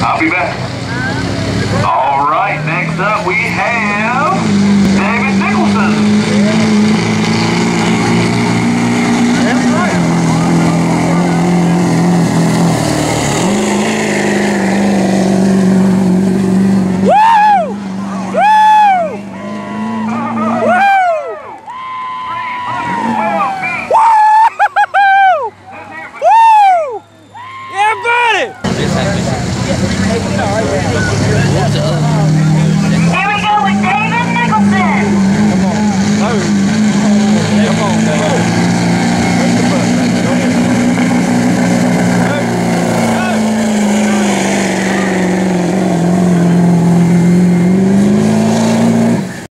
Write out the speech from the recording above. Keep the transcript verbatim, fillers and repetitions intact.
I'll be back. All right, next up we have...